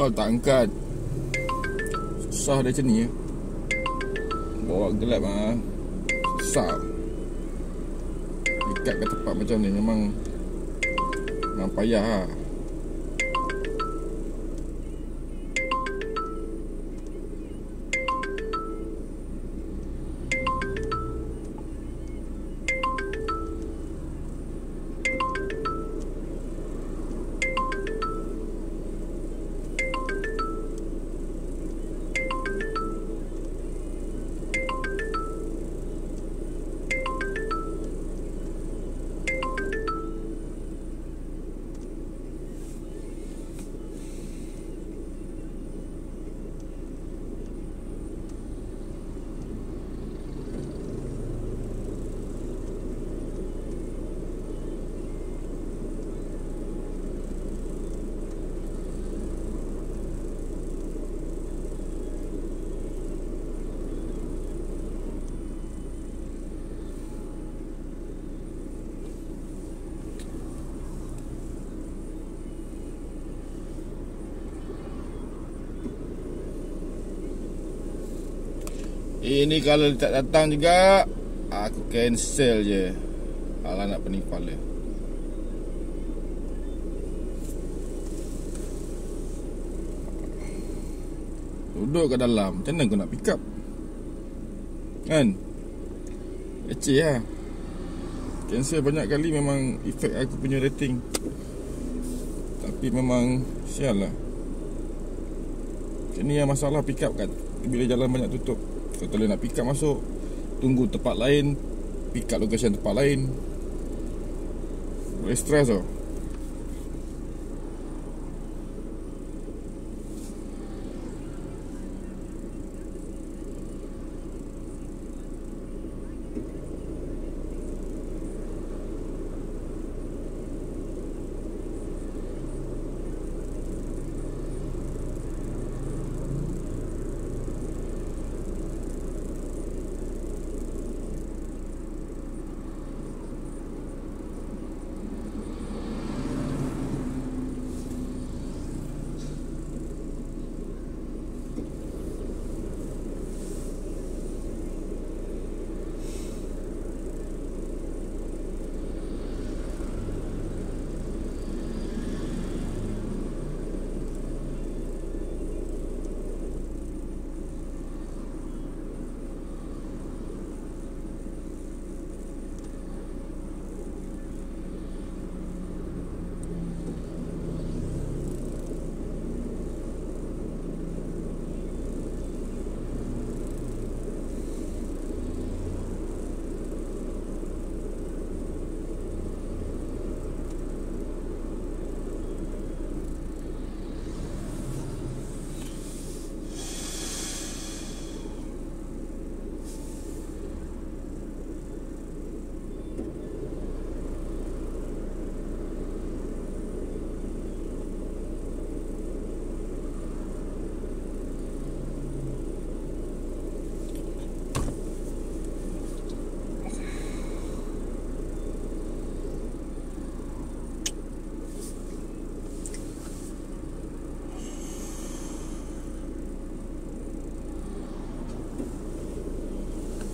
call tak angkat. Susah dia macam ni ya. Bawa gelap ah. Susah. Dekat kat tempat macam ni memang payah ah. Ini kalau tak datang juga, aku cancel je. Alah nak pening kepala. Duduk kat dalam, macam mana kau nak pick up? Kan? Leceh lah. Cancel banyak kali memang efek aku punya rating. Tapi memang sial lah. Ini yang masalah pick up kat bila jalan banyak tutup. Kalau nak pick up masuk, tunggu tempat lain, pick up location tempat lain. Boleh stress tau.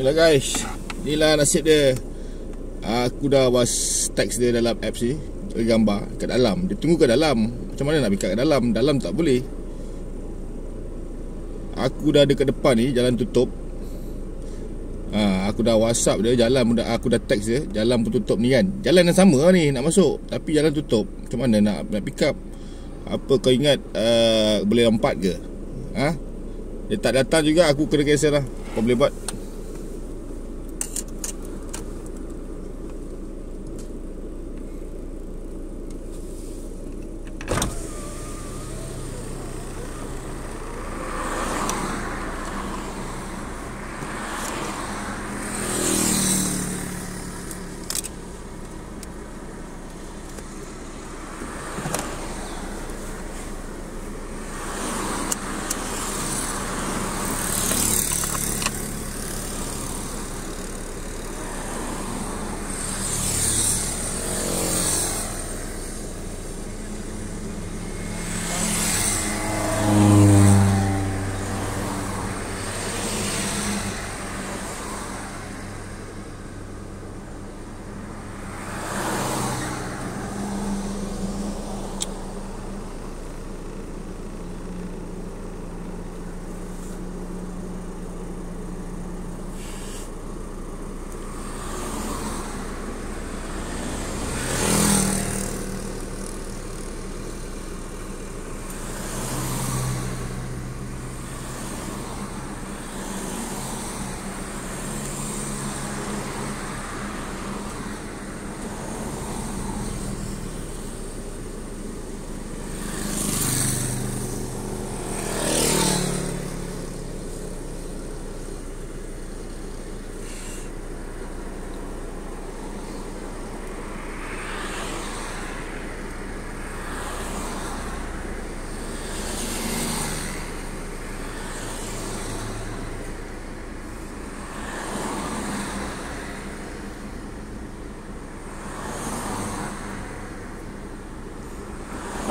Inilah guys, inilah nasib dia. Aku dah buat text dia dalam apps ni, gambar kat dalam. Dia tunggu kat dalam. Macam mana nak pick up kat dalam? Dalam tak boleh. Aku dah dekat depan ni, jalan tutup. Aku dah WhatsApp dia, jalan. Aku dah text dia, jalan pun tutup ni kan. Jalan yang sama ni nak masuk, tapi jalan tutup. Macam mana nak pick up? Apa kau ingat boleh lompat ke? Dia tak datang juga, aku kena cancel lah. Kau boleh buat.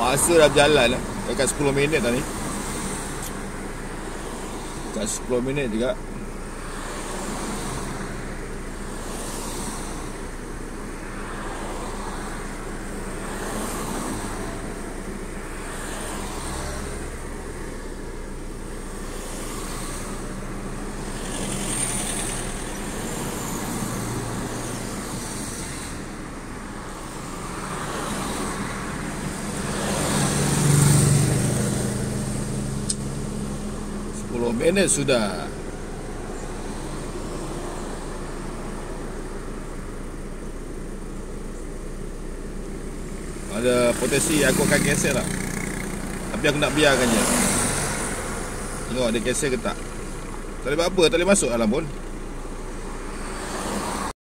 Masa dah berjalan lah. Dekat 10 minit tadi. Dekat 10 minit juga. Ini sudah. Ada potensi aku akan cancel lah. Tapi aku nak biarkan je. Tengok ada cancel ke tak. Tak boleh buat apa, tak boleh masuk alam pun.